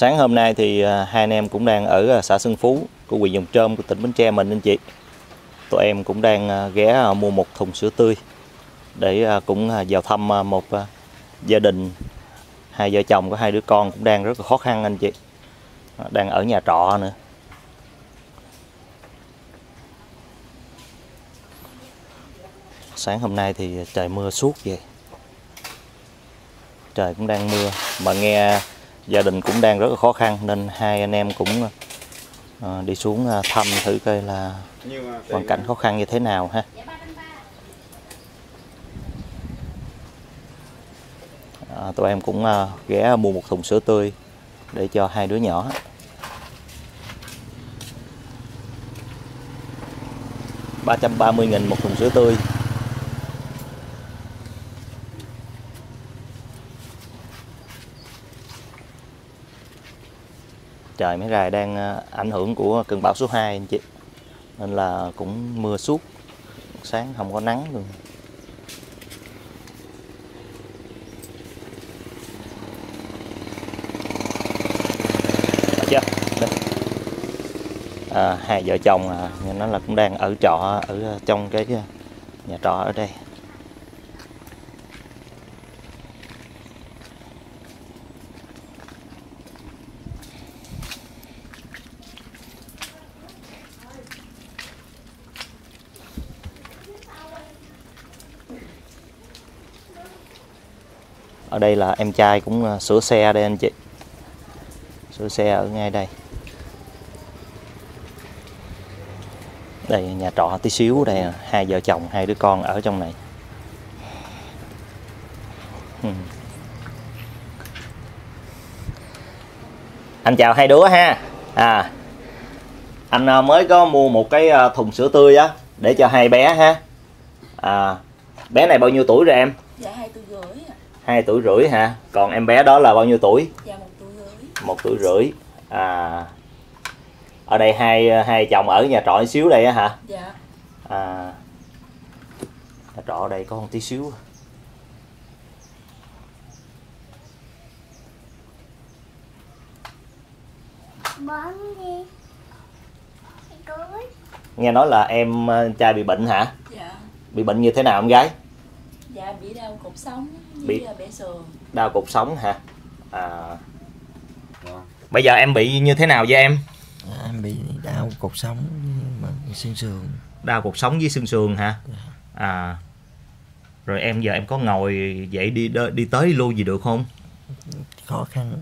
Sáng hôm nay thì hai anh em cũng đang ở xã Sương Phú của huyện Giồng Trôm của tỉnh Bến Tre mình anh chị. Tụi em cũng đang ghé mua một thùng sữa tươi để cũng vào thăm một gia đình, hai vợ chồng có hai đứa con cũng đang rất là khó khăn anh chị, đang ở nhà trọ nữa. Sáng hôm nay thì trời mưa suốt vậy, trời cũng đang mưa mà nghe gia đình cũng đang rất là khó khăn nên hai anh em cũng đi xuống thăm thử coi là hoàn cảnh khó khăn như thế nào ha. Tụi em cũng ghé mua một thùng sữa tươi để cho hai đứa nhỏ. $330.000 một thùng sữa tươi. Trời mấy rày đang ảnh hưởng của cơn bão số 2 anh chị, nên là cũng mưa suốt, sáng không có nắng luôn. Chưa? Hai vợ chồng nó là cũng đang ở trọ ở trong cái nhà trọ ở đây. Ở đây là em trai cũng sửa xe đây anh chị, sửa xe ở ngay đây. Đây nhà trọ tí xíu đây, hai vợ chồng hai đứa con ở trong này. Anh chào hai đứa ha. Anh mới có mua một cái thùng sữa tươi á để cho hai bé ha. Bé này bao nhiêu tuổi rồi em? Dạ 2 tuổi rưỡi. 2 tuổi rưỡi hả? Còn em bé đó là bao nhiêu tuổi? Dạ 1 tuổi rưỡi. 1 tuổi rưỡi. Ở đây hai chồng ở nhà trọ xíu đây á hả? Dạ. Nhà trọ ở đây có một tí xíu. Nghe nói là em trai bị bệnh hả? Dạ. Bị bệnh như thế nào em gái? Dạ bị đau cột sống, bị bể sườn. Đau cột sống hả? Bây giờ em bị như thế nào vậy em? Em bị đau cột sống với xương sườn. Đau cột sống với xương sườn hả? Rồi em giờ em có ngồi dậy đi tới lui gì được không? Khó khăn.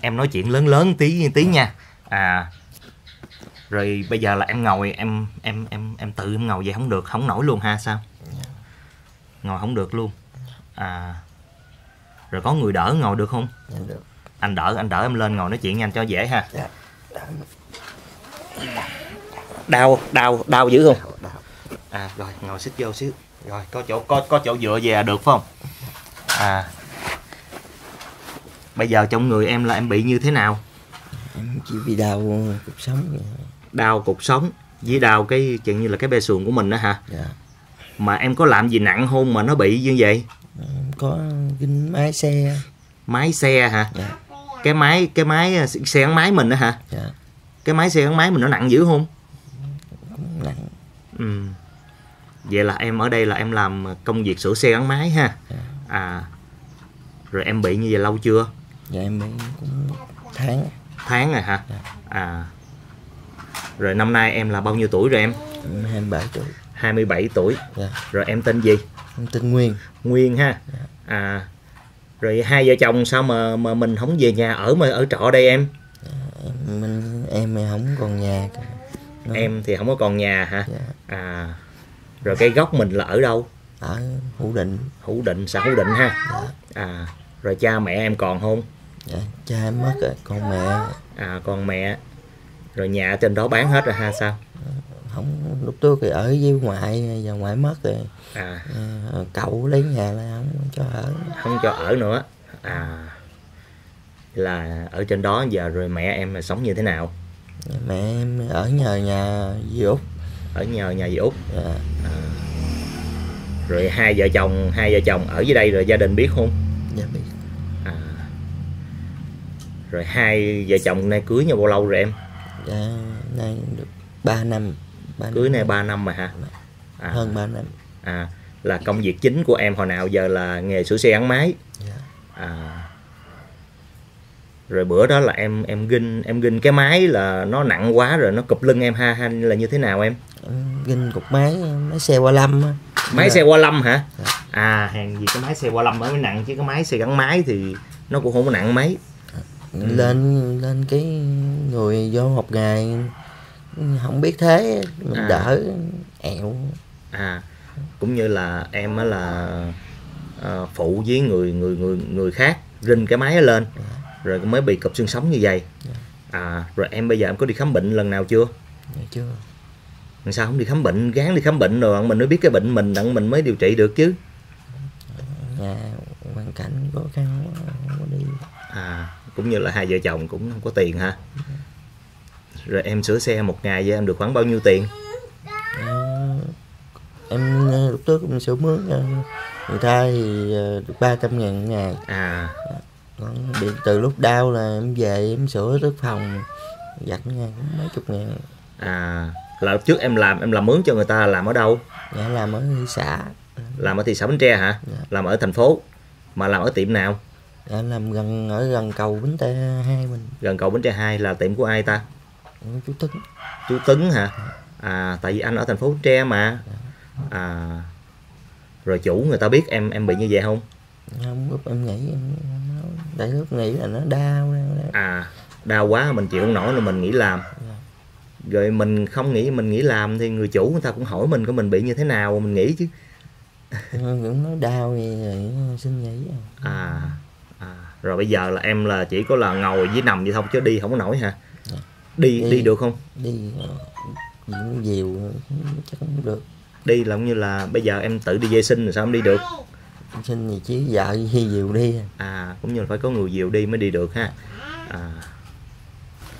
Em nói chuyện lớn tí nha. Rồi bây giờ là em ngồi em tự em ngồi vậy không được, không nổi luôn ha sao? Ngồi không được luôn. Rồi có người đỡ ngồi được không? Được. Anh đỡ em lên ngồi nói chuyện nha, anh cho dễ ha. Đau dữ không? Rồi ngồi xích vô xíu. Rồi có chỗ dựa về được phải không? Bây giờ trong người em là em bị như thế nào? Em chỉ bị đau cột sống. Đau cột sống với đau cái chuyện như là cái bê sườn của mình đó hả? Dạ. Mà em có làm gì nặng không mà nó bị như vậy? Em có ginh máy xe. Máy xe hả? Dạ. Cái máy xe gắn máy mình đó hả? Dạ. Cái máy xe gắn máy mình nó nặng dữ không? Cũng nặng. Vậy là em ở đây là em làm công việc sửa xe gắn máy ha. Dạ. Rồi em bị như vậy lâu chưa? Dạ em bị cũng tháng rồi hả? Dạ. Rồi năm nay em là bao nhiêu tuổi rồi em? 27 tuổi. 27 tuổi. Dạ. Rồi em tên gì? Em tên Nguyên. Nguyên ha. Dạ. Rồi hai vợ chồng sao mà mình không về nhà ở mà ở trọ đây em? Em không còn nhà. Đúng. Em thì không có còn nhà hả? Dạ. Rồi cái gốc mình là ở đâu? Ở Hữu Định. Hữu Định, xã Hữu Định ha. Dạ. Rồi cha mẹ em còn không? Dạ, cha em mất rồi, còn mẹ. Còn mẹ. Rồi nhà trên đó bán hết rồi ha sao? Không, lúc trước thì ở với ngoại, giờ ngoại mất rồi. Cậu lấy nhà là không cho ở. Không cho ở nữa. Là ở trên đó giờ rồi mẹ em là sống như thế nào? Mẹ em ở nhờ nhà dì Út. Ở nhờ nhà dì Út. Rồi hai vợ chồng ở dưới đây rồi gia đình biết không? Dạ biết. Rồi hai vợ chồng nay cưới nhau bao lâu rồi em? Dạ, nay được 3 năm. Cưới nay 3 năm mà hả? À, hơn 3 năm. À, là công việc chính của em hồi nào giờ là nghề sửa xe gắn máy. Dạ. À, rồi bữa đó là em ginh cái máy là nó nặng quá rồi nó cụp lưng em ha, hay là như thế nào em? Ginh cục máy xe qua lâm. Máy xe qua lâm hả? Dạ. À, hàng gì cái máy xe qua lâm mới nặng chứ cái máy xe gắn máy thì nó cũng không có nặng mấy. Lên cái người vô học nghề không biết thế mình đỡ ẹo. À, cũng như là em á là phụ với người khác rinh cái máy lên rồi mới bị cụp xương sống như vậy. À, rồi em bây giờ em có đi khám bệnh lần nào chưa? Chưa. Sao không đi khám bệnh? Gán đi khám bệnh rồi mình mới biết cái bệnh mình, đặng mình mới điều trị được chứ. Nhà hoàn cảnh khó khăn không có đi. À, cũng như là hai vợ chồng cũng không có tiền ha. Rồi em sửa xe một ngày vậy em được khoảng bao nhiêu tiền? Em lúc trước cũng sửa mướn người ta thì được 300.000 ngày. À, từ lúc đau là em về em sửa tới phòng giặt cũng mấy chục ngàn. À, là trước em làm mướn cho người ta, làm ở đâu? Dạ, làm ở thị xã. Làm ở thị xã Bến Tre hả? Dạ. Làm ở thành phố mà làm ở tiệm nào? Dạ, làm gần cầu Bến Tre 2 mình. Gần cầu Bến Tre 2 là tiệm của ai ta? Chú Tấn. Chú Tấn hả? À, tại vì anh ở thành phố Bến Tre mà. À, rồi chủ người ta biết em bị như vậy không? Không, lúc em nghĩ tại lúc nghĩ là nó đau. À, đau quá mình chịu không nổi nên mình nghỉ làm. Rồi mình không nghĩ mình nghỉ làm thì người chủ người ta cũng hỏi mình của mình bị như thế nào mình nghĩ chứ. Nó đau thì xin nghỉ. À, rồi bây giờ là em là chỉ có là ngồi với nằm vậy thôi chứ đi không có nổi hả? Đi được không? Đi cũng nhiều chắc không được. Đi là cũng như là bây giờ em tự đi vệ sinh rồi sao em đi được? Xin gì chứ vợ dìu đi. À, cũng như là phải có người dìu đi mới đi được ha. À,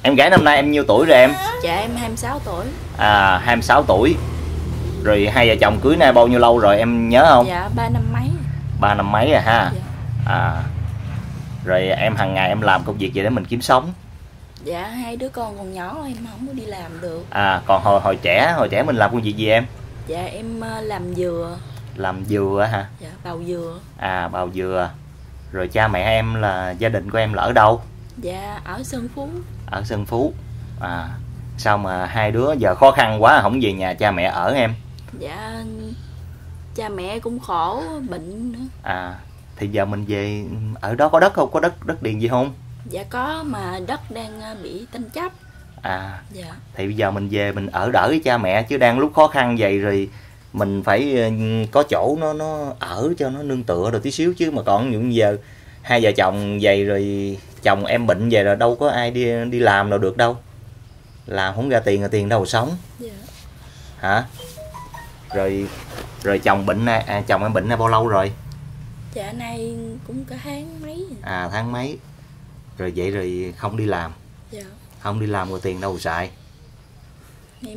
em gái năm nay em nhiêu tuổi rồi em? Dạ, em 26 tuổi. À, 26 tuổi. Rồi hai vợ chồng cưới nay bao nhiêu lâu rồi em nhớ không? Dạ, 3 năm mấy. 3 năm mấy rồi ha. Dạ. À, rồi em hàng ngày em làm công việc gì để mình kiếm sống? Dạ, hai đứa con còn nhỏ em không có đi làm được. À, còn hồi trẻ mình làm công việc gì em? Dạ, em làm dừa. Làm dừa hả? Dạ, bào dừa. À, bào dừa. Rồi cha mẹ em là gia đình của em là ở đâu? Dạ, ở Sơn Phú. Ở Sơn Phú. À, sao mà hai đứa giờ khó khăn quá không về nhà cha mẹ ở em? Dạ, cha mẹ cũng khổ, bệnh nữa. À, thì giờ mình về ở đó có đất không? Có đất điền gì không? Dạ có, mà đất đang bị tranh chấp. À, dạ. Thì bây giờ mình về mình ở đỡ với cha mẹ chứ đang lúc khó khăn vậy rồi mình phải có chỗ nó ở cho nó nương tựa rồi tí xíu chứ, mà còn những giờ hai vợ chồng vậy rồi chồng em bệnh về rồi đâu có ai đi làm đâu được đâu. Làm không ra tiền là tiền đâu sống. Dạ. Hả? Rồi chồng bệnh nay, chồng em bệnh nay bao lâu rồi? Dạ nay cũng cả tháng mấy. À, tháng mấy. Rồi vậy rồi không đi làm. Dạ. Không đi làm rồi tiền đâu xài.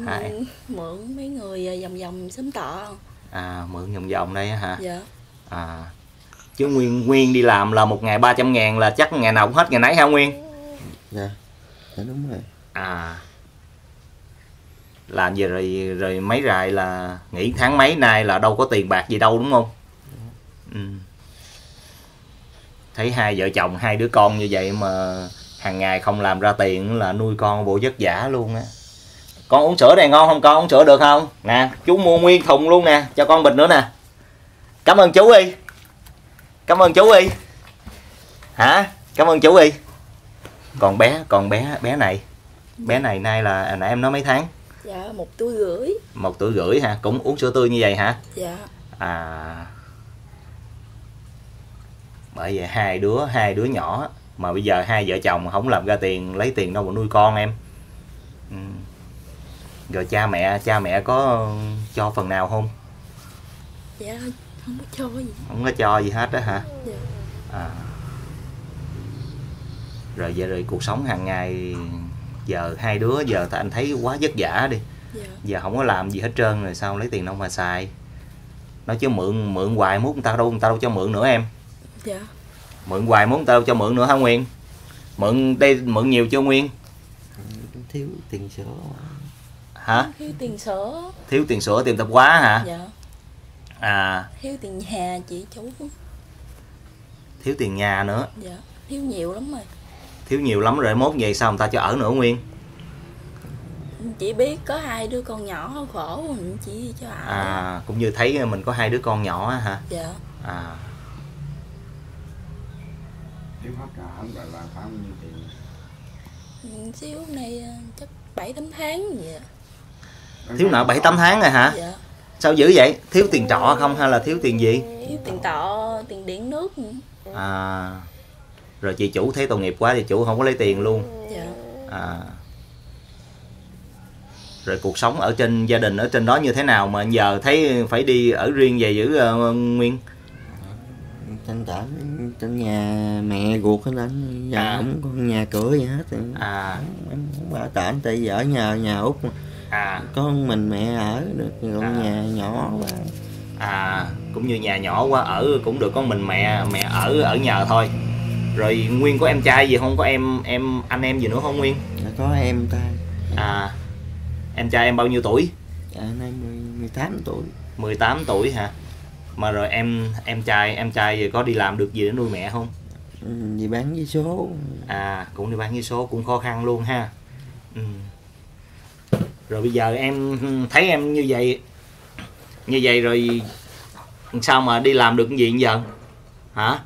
Em mượn mấy người vòng xóm tọ. À, mượn vòng đây hả? Dạ. À, chứ Nguyên đi làm là một ngày 300.000 là chắc ngày nào cũng hết ngày nấy hả Nguyên? Dạ, đúng rồi. À, làm gì rồi mấy rài là nghỉ tháng mấy nay là đâu có tiền bạc gì đâu đúng không? Ừ. Thấy hai vợ chồng hai đứa con như vậy mà hàng ngày không làm ra tiền là nuôi con bộ vất vả luôn á. Con uống sữa này ngon không con? Uống sữa được không? Nè, chú mua nguyên thùng luôn nè, cho con bịch nữa nè. Cảm ơn chú đi. Cảm ơn chú đi. Hả? Cảm ơn chú đi. Còn bé này nay là nãy em nói mấy tháng? Dạ, 1 tuổi rưỡi. 1 tuổi rưỡi hả? Cũng uống sữa tươi như vậy hả? Dạ. À, bởi vậy hai đứa nhỏ mà bây giờ hai vợ chồng không làm ra tiền, lấy tiền đâu mà nuôi con em. Ừ. Rồi cha mẹ có cho phần nào không? Dạ, không có cho gì. Không có cho gì hết đó hả? Dạ. À, rồi vậy rồi cuộc sống hàng ngày giờ hai đứa giờ anh thấy quá vất vả đi. Dạ. Giờ không có làm gì hết trơn rồi sao lấy tiền đâu mà xài. Nói chứ mượn hoài muốn người ta đâu cho mượn nữa em. Dạ. Mượn hoài muốn người ta đâu cho mượn nữa hả Nguyên? Mượn nhiều chưa Nguyên? Thiếu tiền sữa. Hả? Thiếu tiền sữa. Thiếu tiền sữa tiệm tạp hóa hả? Dạ. À. Thiếu tiền nhà chị chủ. Thiếu tiền nhà nữa. Dạ. Thiếu nhiều lắm rồi. Thiếu nhiều lắm rồi, mốt vậy sao người ta cho ở nữa Nguyên? Chị biết có hai đứa con nhỏ khổ mình chỉ cho ở. À, cũng như thấy mình có hai đứa con nhỏ hả? Dạ. À. Thiếu hết cả không gọi là bao nhiêu tiền? Xíu này chắc 7-8 tháng vậy. Thiếu nợ 7-8 tháng rồi hả? Dạ. Sao dữ vậy? Thiếu tiền trọ không hay là thiếu tiền gì? Thiếu tiền trọ, tiền điện nước nữa. À. Rồi chị chủ thấy tội nghiệp quá thì chủ không có lấy tiền luôn. Dạ. À. Rồi cuộc sống ở trên gia đình ở trên đó như thế nào mà giờ thấy phải đi ở riêng về giữ Nguyên? Trên nhà mẹ ruột hết anh, giờ không có nhà cửa gì hết. À. Em không ở tại tại vợ nhà Út mà. À. Con mình mẹ ở được, còn nhà nhỏ quá. À, cũng như nhà nhỏ quá ở cũng được, con mình mẹ ở nhờ thôi. Rồi Nguyên có em trai gì không? Có em anh em gì nữa không Nguyên? Dạ, có em trai. À. Em trai em bao nhiêu tuổi? Dạ, nay 18 tuổi. 18 tuổi hả? Mà rồi em trai thì có đi làm được gì để nuôi mẹ không? Đi bán vé số. À, cũng đi bán vé số cũng khó khăn luôn ha. Ừ. Rồi bây giờ em thấy em như vậy rồi sao mà đi làm được cái gì giờ? Hả?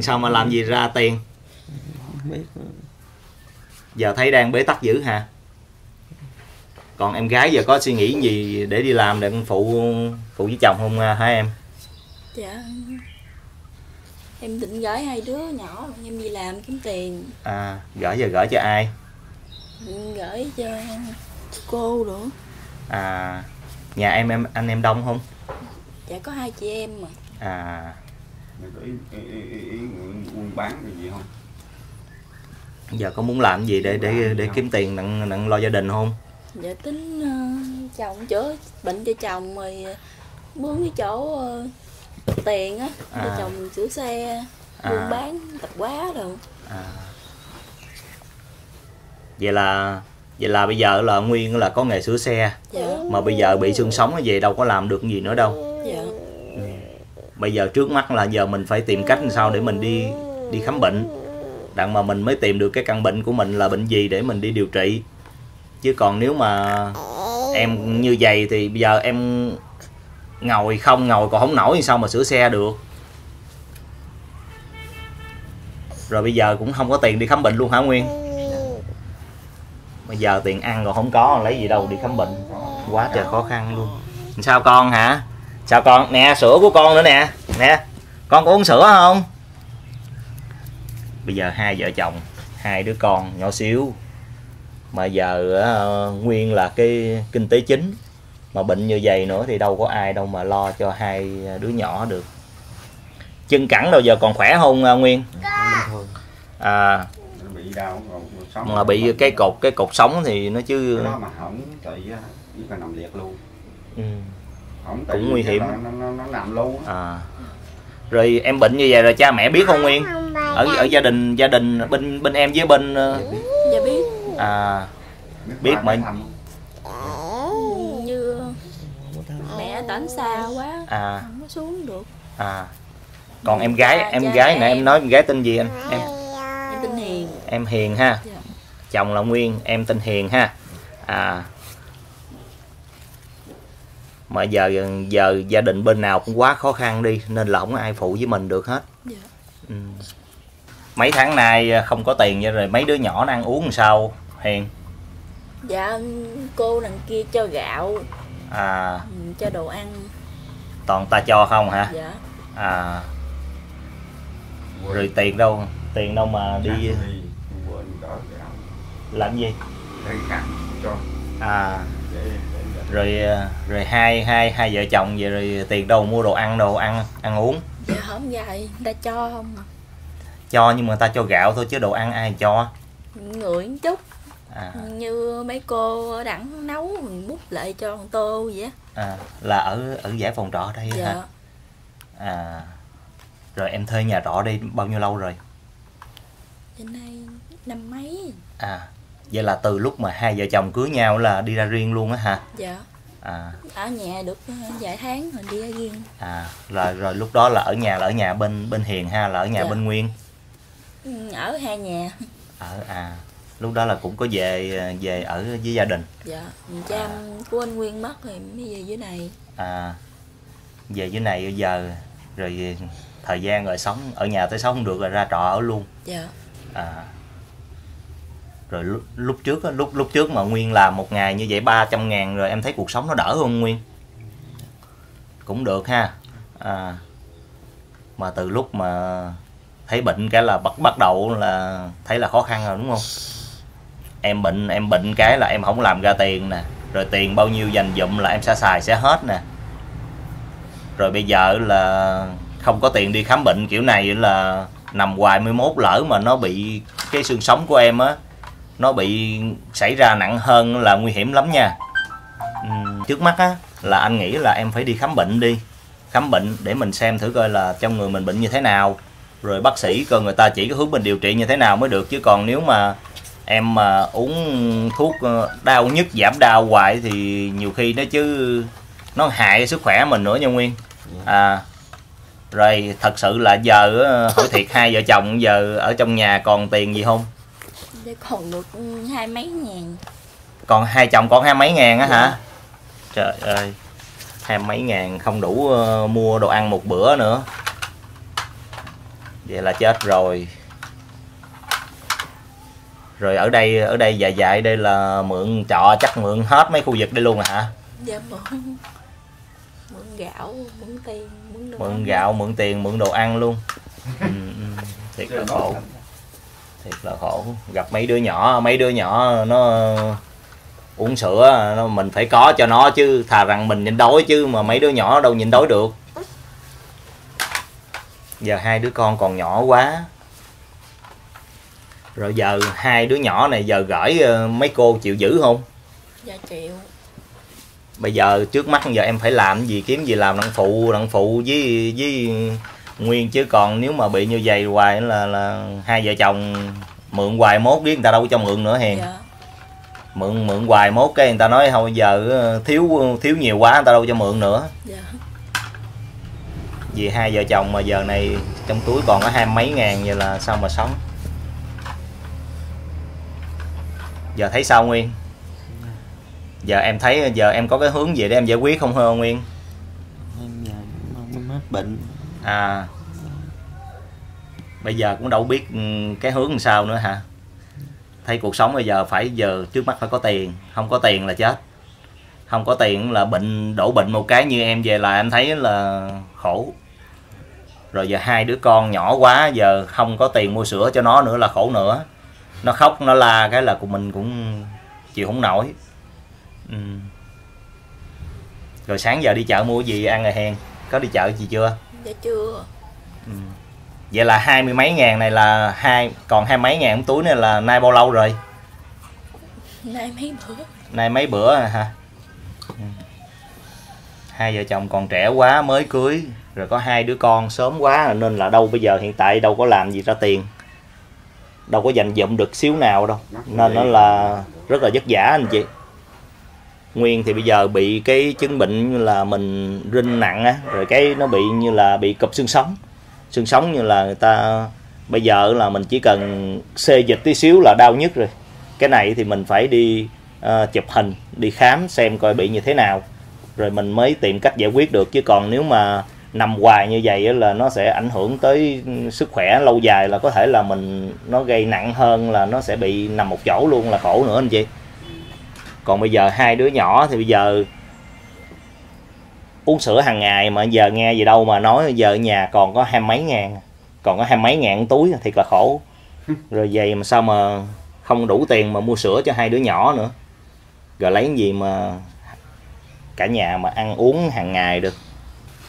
Sao mà làm gì ra tiền? Không biết. Giờ thấy đang bế tắc dữ hả? Còn em gái giờ có suy nghĩ gì để đi làm để phụ với chồng không hả em? Dạ. Em định gửi hai đứa nhỏ em đi làm kiếm tiền. À, gửi cho ai? Gửi cho cô nữa. À, nhà em anh em đông không? Dạ có hai chị em mà. À. Có ý buôn bán cái gì không? Giờ có muốn làm gì để kiếm tiền nặng lo gia đình không? Dạ tính chồng chữa bệnh cho chồng rồi mướn cái chỗ tiền á cho chồng sửa xe, buôn bán tạp hóa rồi. À. Vậy là bây giờ là Nguyên là có nghề sửa xe. Dạ. Mà bây giờ bị xương sống về đâu có làm được gì nữa đâu. Dạ. Bây giờ trước mắt là giờ mình phải tìm cách làm sao để mình đi khám bệnh. Đặng mà mình mới tìm được cái căn bệnh của mình là bệnh gì để mình đi điều trị. Chứ còn nếu mà em như vậy thì bây giờ em ngồi còn không nổi thì sao mà sửa xe được. Rồi bây giờ cũng không có tiền đi khám bệnh luôn hả Nguyên? Bây giờ tiền ăn còn không có, lấy gì đâu đi khám bệnh. Quá trời khó khăn luôn. Sao con hả? Sao con? Nè, sữa của con nữa nè. Nè, con có uống sữa không? Bây giờ hai vợ chồng, hai đứa con nhỏ xíu. Mà giờ Nguyên là cái kinh tế chính. Mà bệnh như vậy nữa thì đâu có ai đâu mà lo cho hai đứa nhỏ được. Chân cẳng đâu giờ còn khỏe không Nguyên? À. Mà bị cái cột sống thì nó chứ. Cái đó mà hỏng thì nó nằm liệt luôn. Ừ. Cũng nguy hiểm. Nó nằm luôn. À. Rồi em bệnh như vậy rồi cha mẹ biết không Nguyên? Ở gia đình bên em với bên. Dạ biết. À, biết mà như mẹ tỉnh xa quá không có xuống được. À, còn em gái nãy em nói em gái tên gì anh? Em tên Hiền. Em Hiền ha. Dạ. Chồng là Nguyên, em tên Hiền ha. À, mà giờ gia đình bên nào cũng quá khó khăn đi nên là không ai phụ với mình được hết. Dạ. Ừ. Mấy tháng nay không có tiền vậy rồi mấy đứa nhỏ nó ăn uống làm sao Hiền? Dạ cô đằng kia cho gạo. À. Cho đồ ăn. Toàn ta cho không hả? Dạ. À. Rồi tiền đâu mà đi làm gì? À. Rồi hai vợ chồng vậy rồi tiền đâu mua đồ ăn uống? Dạ không vậy, người ta cho không mà. Cho nhưng mà người ta cho gạo thôi chứ đồ ăn ai cho? Người chút. À. Như mấy cô đẳng nấu mình múc lại cho con tô vậy. À, là ở giải phòng trọ đây. Dạ. Hả? À. Rồi em thuê nhà trọ đây bao nhiêu lâu rồi? Đến nay năm mấy. À, vậy là từ lúc mà hai vợ chồng cưới nhau là đi ra riêng luôn á hả? Dạ. À. Ở nhà được vài tháng rồi đi ra riêng. À, rồi lúc đó là ở nhà bên Hiền ha, là ở nhà dạ. Bên Nguyên. Ở hai nhà. Ở à, lúc đó là cũng có về ở với gia đình. Dạ, cha của anh Nguyên mất rồi mới về dưới này. À, về dưới này giờ rồi thời gian rồi sống ở nhà tới sống không được rồi ra trọ ở luôn. Dạ. À. Rồi lúc trước mà Nguyên làm một ngày như vậy 300.000 rồi em thấy cuộc sống nó đỡ không Nguyên? Cũng được ha. À. Mà từ lúc mà thấy bệnh cái là bắt đầu là thấy là khó khăn rồi đúng không? Em bệnh cái là em không làm ra tiền nè, rồi tiền bao nhiêu dành dụm là em sẽ xài sẽ hết nè. Rồi bây giờ là không có tiền đi khám bệnh kiểu này là nằm hoài, 11 lỡ mà nó bị cái xương sống của em á, nó bị xảy ra nặng hơn là nguy hiểm lắm nha. Trước mắt á là anh nghĩ là em phải đi khám bệnh để mình xem thử coi là trong người mình bệnh như thế nào, rồi bác sĩ coi người ta chỉ có hướng mình điều trị như thế nào mới được. Chứ còn nếu mà em mà uống thuốc đau nhức giảm đau hoài thì nhiều khi nó nó hại sức khỏe mình nữa nha Nguyên. À, rồi thật sự là giờ hỏi thiệt hai vợ chồng giờ ở trong nhà còn tiền gì không? Còn được 20 mấy ngàn. Còn hai chồng còn 20 mấy ngàn á hả? Trời ơi, 20 mấy ngàn không đủ mua đồ ăn một bữa nữa. Vậy là chết rồi. Rồi ở đây dài đây là mượn trọ, chắc mượn hết mấy khu vực đây luôn à hả? Dạ mượn gạo, mượn tiền, mượn đồ ăn. Mượn gạo, mượn tiền, mượn đồ ăn luôn. Thiệt là khổ. Gặp mấy đứa nhỏ nó uống sữa, mình phải có cho nó chứ, thà rằng mình nhịn đói chứ mà mấy đứa nhỏ đâu nhịn đói được. Giờ hai đứa con còn nhỏ quá. Rồi giờ hai đứa nhỏ này giờ gửi mấy cô chịu giữ không? Dạ chịu. Bây giờ trước mắt giờ em phải làm gì, kiếm gì làm đặng phụ với Nguyên. Chứ còn nếu mà bị như vậy hoài là hai vợ chồng mượn hoài mốt biết người ta đâu có cho mượn nữa Hiền. Dạ. Mượn hoài mốt cái người ta nói thôi giờ thiếu nhiều quá người ta đâu cho mượn nữa. Dạ. Vì hai vợ chồng mà giờ này trong túi còn có 20 mấy ngàn vậy là sao mà sống. Giờ thấy sao Nguyên? Giờ em thấy giờ em có cái hướng gì để em giải quyết không hả Nguyên? Em giờ cũng hết bệnh. À. Bây giờ cũng đâu biết cái hướng làm sao nữa hả? Thấy cuộc sống bây giờ trước mắt phải có tiền, không có tiền là chết. Không có tiền là đổ bệnh một cái như em về là em thấy là khổ. Rồi giờ hai đứa con nhỏ quá, giờ không có tiền mua sữa cho nó nữa là khổ nữa. Nó khóc nó la cái là của mình cũng chịu không nổi. Rồi sáng giờ đi chợ mua gì ăn rồi Hiền? Có đi chợ gì chưa? Dạ chưa. Vậy là 20 mấy ngàn này là còn 20 mấy ngàn túi này là nay bao lâu rồi? Nay mấy bữa. Nay mấy bữa à, hả? Hai vợ chồng còn trẻ quá, mới cưới rồi có hai đứa con sớm quá nên là bây giờ hiện tại đâu có làm gì ra tiền, đâu có dành dụm được xíu nào đâu, nên nó là rất là vất vả anh chị. Nguyên thì bây giờ bị cái chứng bệnh như là mình rinh nặng á, rồi cái nó bị như là bị cụp xương sống như là người ta bây giờ là mình chỉ cần xê dịch tí xíu là đau nhất rồi. Cái này thì mình phải đi chụp hình, đi khám xem coi bị như thế nào rồi mình mới tìm cách giải quyết được. Chứ còn nếu mà nằm hoài như vậy là nó sẽ ảnh hưởng tới sức khỏe lâu dài, là có thể là nó gây nặng hơn, là nó sẽ bị nằm một chỗ luôn là khổ nữa anh chị. Còn bây giờ hai đứa nhỏ thì bây giờ uống sữa hàng ngày mà giờ nghe gì đâu mà nói, giờ ở nhà còn có 20 mấy ngàn, còn có 20 mấy ngàn túi thiệt là khổ. Rồi vậy mà sao mà không đủ tiền mà mua sữa cho hai đứa nhỏ nữa, rồi lấy cái gì mà cả nhà mà ăn uống hàng ngày được.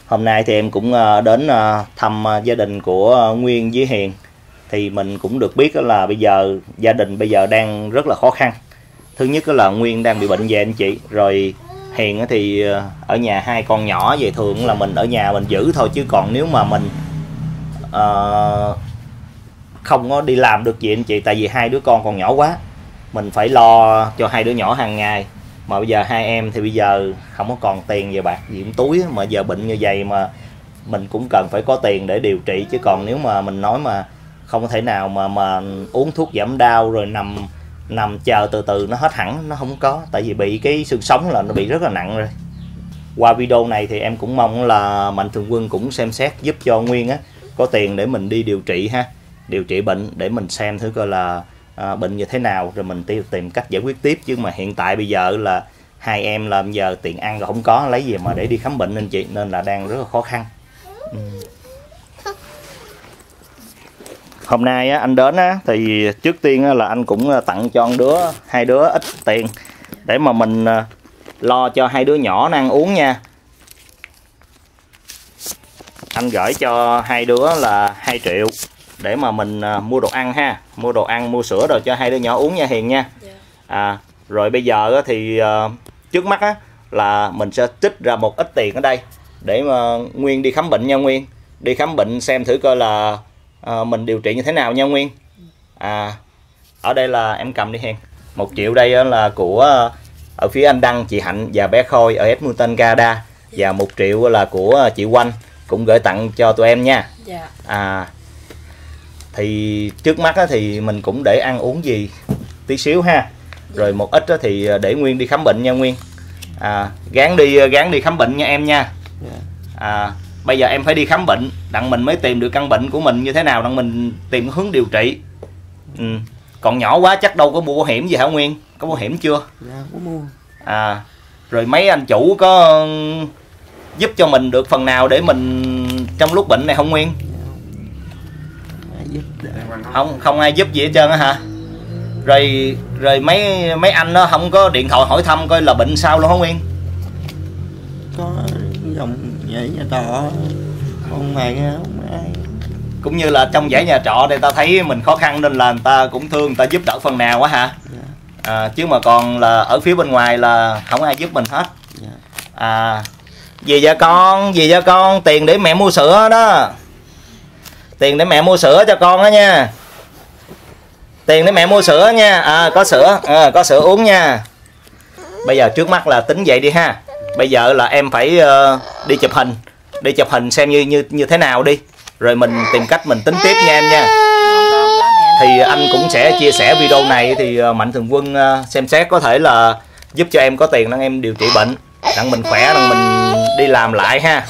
Hôm nay thì em cũng đến thăm gia đình của Nguyên với Hiền, thì mình cũng được biết là gia đình bây giờ đang rất là khó khăn. Thứ nhất là Nguyên đang bị bệnh về anh chị, rồi Hiền thì ở nhà hai con nhỏ, về thường là mình ở nhà mình giữ thôi. Chứ còn nếu mà mình không có đi làm được gì anh chị, tại vì hai đứa con còn nhỏ quá, mình phải lo cho hai đứa nhỏ hàng ngày. Mà bây giờ hai em thì bây giờ không có còn tiền về bạc gì cũng túi, mà giờ bệnh như vậy mà mình cũng cần phải có tiền để điều trị, chứ còn nếu mà mình nói mà không có thể nào mà uống thuốc giảm đau rồi nằm chờ từ từ nó hết hẳn, nó không có. Tại vì bị cái xương sống là nó bị rất là nặng rồi. Qua video này thì em cũng mong là Mạnh Thường Quân cũng xem xét giúp cho Nguyên á, có tiền để mình đi điều trị ha, điều trị bệnh để mình xem thử coi là bệnh như thế nào rồi mình tìm cách giải quyết tiếp. Chứ mà hiện tại bây giờ là hai em là bây giờ tiền ăn rồi không có, lấy gì mà để đi khám bệnh anh chị, nên là đang rất là khó khăn. Hôm nay á, anh đến á, thì trước tiên á, là anh cũng tặng cho hai đứa ít tiền để mà mình lo cho hai đứa nhỏ ăn uống nha. Anh gửi cho hai đứa là 2 triệu để mà mình mua đồ ăn ha, mua đồ ăn, mua sữa rồi cho hai đứa nhỏ uống nha Hiền nha. Rồi bây giờ á, thì trước mắt á, là mình sẽ trích ra một ít tiền ở đây để mà Nguyên đi khám bệnh nha. Nguyên đi khám bệnh xem thử coi là mình điều trị như thế nào nha Nguyên. Ở đây là em cầm đi Hiền. 1 triệu đây là của ở phía anh Đăng, chị Hạnh và bé Khôi ở Edmonton, Canada, và 1 triệu là của chị Oanh cũng gửi tặng cho tụi em nha. Thì trước mắt thì mình cũng để ăn uống gì tí xíu ha, rồi một ít thì để Nguyên đi khám bệnh nha Nguyên. Gán đi khám bệnh nha em nha. Bây giờ em phải đi khám bệnh, đặng mình mới tìm được căn bệnh của mình như thế nào, đặng mình tìm hướng điều trị. Còn nhỏ quá chắc đâu có mua bảo hiểm gì hả Nguyên? Có bảo hiểm chưa? Dạ, có mua. Rồi mấy anh chủ có giúp cho mình được phần nào để mình trong lúc bệnh này không Nguyên? Không ai giúp gì hết trơn á hả? Rồi mấy anh nó không có điện thoại hỏi thăm coi là bệnh sao luôn hả Nguyên? Có dòng dãy nhà trọ ông mày ông ai, cũng như là trong dãy nhà trọ thì ta thấy mình khó khăn nên là người ta cũng thương, người ta giúp đỡ phần nào quá hả? Chứ mà còn là ở phía bên ngoài là không ai giúp mình hết. Gì vậy con, tiền để mẹ mua sữa đó, tiền để mẹ mua sữa cho con đó nha, tiền để mẹ mua sữa nha. Có sữa uống nha. Bây giờ trước mắt là tính vậy đi ha. Bây giờ là em phải đi chụp hình xem như thế nào đi, rồi mình tìm cách mình tính tiếp nha em nha. Thì anh cũng sẽ chia sẻ video này thì Mạnh Thường Quân xem xét có thể là giúp cho em có tiền đặng em điều trị bệnh, đặng mình khỏe, đặng mình đi làm lại ha.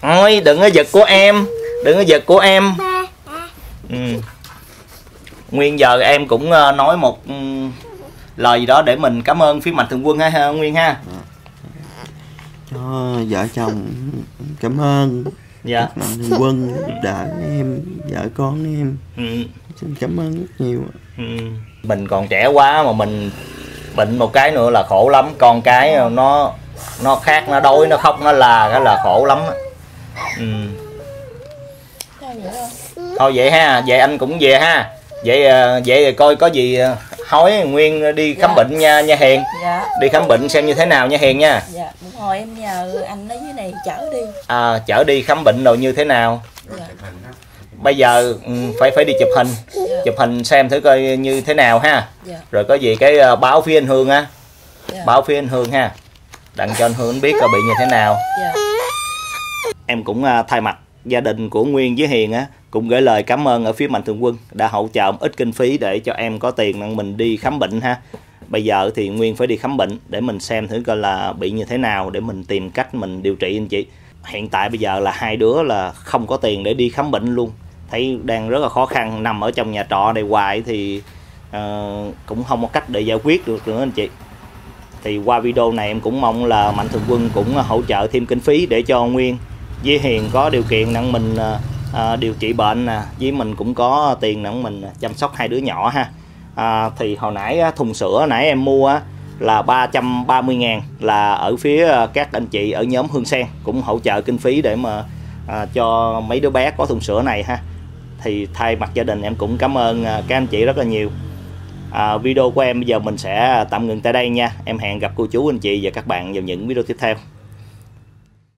Ôi đừng có giật của em, đừng có giật của em. Nguyên giờ em cũng nói một lời gì đó để mình cảm ơn phía Mạnh Thường Quân ha Nguyên ha. Cho vợ chồng cảm ơn Mạnh Thường Quân giúp đỡ em, vợ con em. Xin cảm ơn rất nhiều. Mình còn trẻ quá mà mình bệnh một cái nữa là khổ lắm. Con cái nó khát, nó đói, nó khóc, nó là cái là khổ lắm. Thôi vậy ha, vậy anh cũng về ha. Vậy coi có gì hỏi Nguyên đi khám bệnh nha Hiền. Đi khám bệnh xem như thế nào nha Hiền nha. Một hồi em nhờ anh ở dưới này chở đi. Chở đi khám bệnh rồi như thế nào. Bây giờ phải đi chụp hình. Chụp hình xem thử coi như thế nào ha. Rồi có gì cái báo phía anh Hương á. Báo phía anh Hương ha, đặng cho anh Hương biết coi bị như thế nào. Em cũng thay mặt gia đình của Nguyên với Hiền á, cũng gửi lời cảm ơn ở phía Mạnh Thường Quân đã hỗ trợ một ít kinh phí để cho em có tiền để mình đi khám bệnh ha. Bây giờ thì Nguyên phải đi khám bệnh để mình xem thử coi là bị như thế nào để mình tìm cách mình điều trị anh chị. Hiện tại bây giờ là hai đứa là không có tiền để đi khám bệnh luôn, thấy đang rất là khó khăn, nằm ở trong nhà trọ này hoài thì cũng không có cách để giải quyết được nữa anh chị. Thì qua video này em cũng mong là Mạnh Thường Quân cũng hỗ trợ thêm kinh phí để cho Nguyên với Hiền có điều kiện để mình điều trị bệnh nè, với mình cũng có tiền để mình chăm sóc hai đứa nhỏ ha. Thì hồi nãy thùng sữa nãy em mua là 330.000 là ở phía các anh chị ở nhóm Hương Sen cũng hỗ trợ kinh phí để mà cho mấy đứa bé có thùng sữa này ha. Thì thay mặt gia đình em cũng cảm ơn các anh chị rất là nhiều. Video của em bây giờ mình sẽ tạm ngừng tại đây nha. Em hẹn gặp cô chú anh chị và các bạn vào những video tiếp theo.